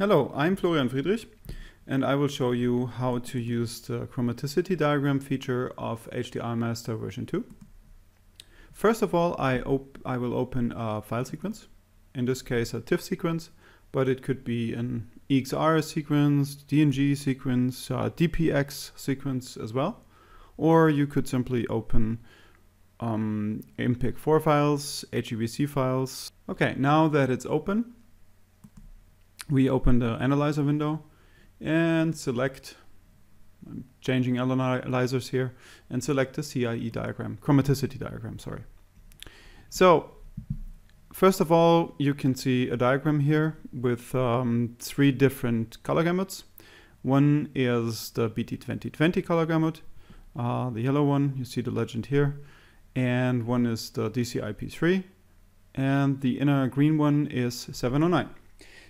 Hello, I'm Florian Friedrich, and I will show you how to use the Chromaticity diagram feature of HDR Master version 2. First of all, I will open a file sequence, in this case a TIFF sequence, but it could be an EXR sequence, DNG sequence, DPX sequence as well, or you could simply open MPEG-4 files, HEVC files. Okay, now that it's open, we open the analyzer window and select, I'm changing analyzers here, and select the CIE diagram, chromaticity diagram, sorry. So first of all, you can see a diagram here with three different color gamuts. One is the BT.2020 color gamut, the yellow one, you see the legend here, and one is the DCI-P3, and the inner green one is 709.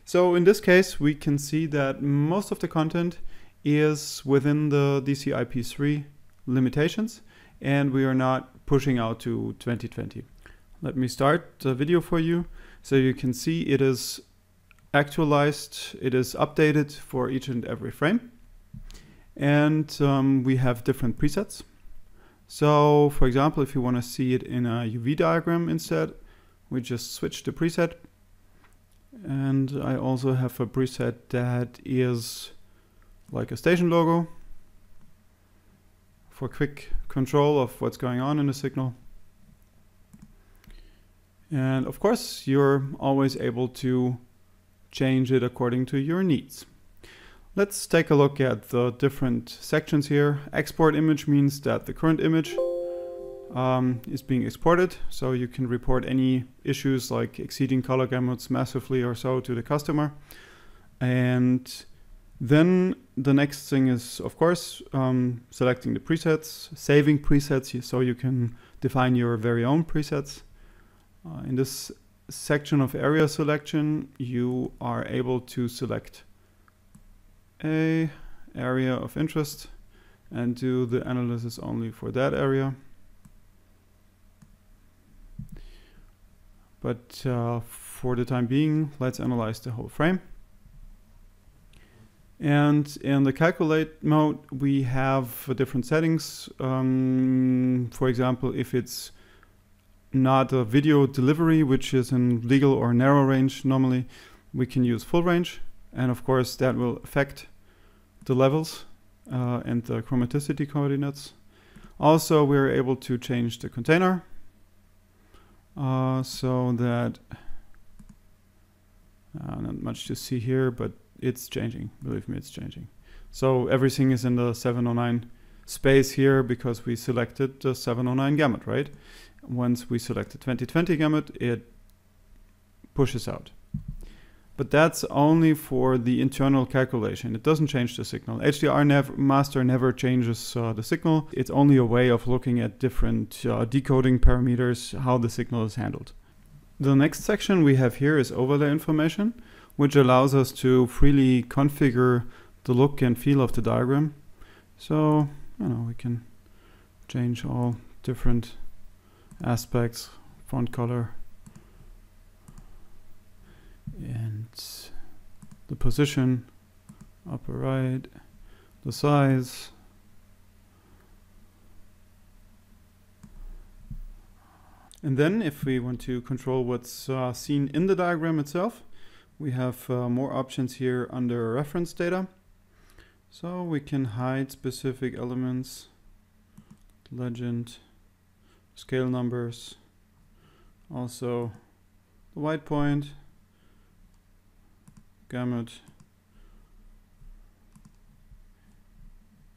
So in this case, we can see that most of the content is within the DCI-P3 limitations, and we are not pushing out to 2020. Let me start the video for you. So you can see it is actualized, it is updated for each and every frame. And we have different presets. So for example, if you want to see it in a UV diagram instead, we just switch the preset. And I also have a preset that is like a station logo for quick control of what's going on in the signal. And of course, you're always able to change it according to your needs. Let's take a look at the different sections here. Export image means that the current image is being exported, so you can report any issues like exceeding color gamuts massively or so to the customer. And then the next thing is, of course, selecting the presets, saving presets, so you can define your very own presets. In this section of area selection, you are able to select an area of interest and do the analysis only for that area. But for the time being, let's analyze the whole frame. And in the calculate mode, we have different settings. For example, if it's not a video delivery, which is in legal or narrow range normally, we can use full range. And of course, that will affect the levels and the chromaticity coordinates. Also, we're able to change the container. So that, not much to see here, but it's changing, believe me, it's changing. So everything is in the 709 space here because we selected the 709 gamut, right? Once we select the 2020 gamut, it pushes out. But that's only for the internal calculation. It doesn't change the signal. HDR Master never changes the signal. It's only a way of looking at different decoding parameters, how the signal is handled. The next section we have here is overlay information, which allows us to freely configure the look and feel of the diagram. So, you know, we can change all different aspects, font color, and the position, upper right, the size, and then if we want to control what's seen in the diagram itself, we have more options here under reference data. So we can hide specific elements, legend, scale numbers, also the white point, gamut,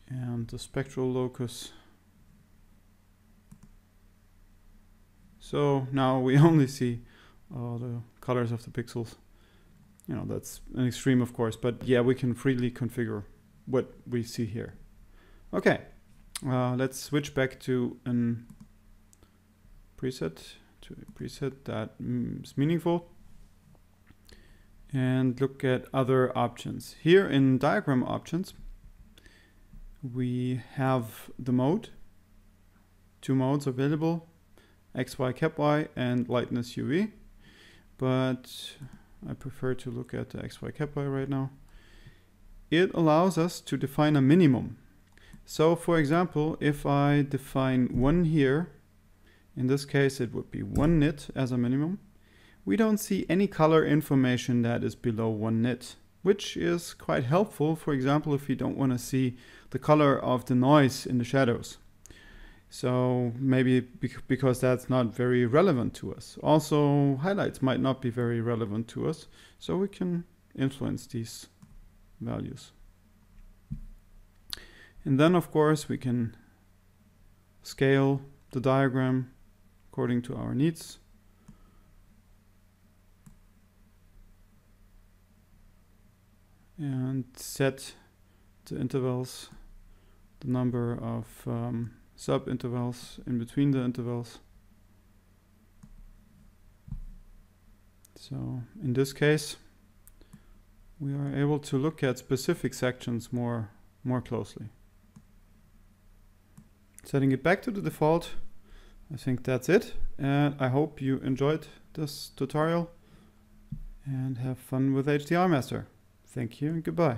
and the spectral locus. So now we only see the colors of the pixels. You know, that's an extreme, of course, but yeah, we can freely configure what we see here. Okay, let's switch back to a preset that is meaningful, and look at other options. Here in diagram options, we have the mode, two modes available, XY, CapY, and lightness UV. But I prefer to look at the XY Kappa right now. It allows us to define a minimum. So for example, if I define 1 here, in this case it would be 1 nit as a minimum, we don't see any color information that is below 1 nit, which is quite helpful, for example, if you don't want to see the color of the noise in the shadows. So maybe because that's not very relevant to us. Also, highlights might not be very relevant to us, so we can influence these values. And then, of course, we can scale the diagram according to our needs. And set the intervals, the number of sub-intervals in between the intervals. So in this case, we are able to look at specific sections more closely. Setting it back to the default, I think that's it. And I hope you enjoyed this tutorial and have fun with HDR Master. Thank you and goodbye.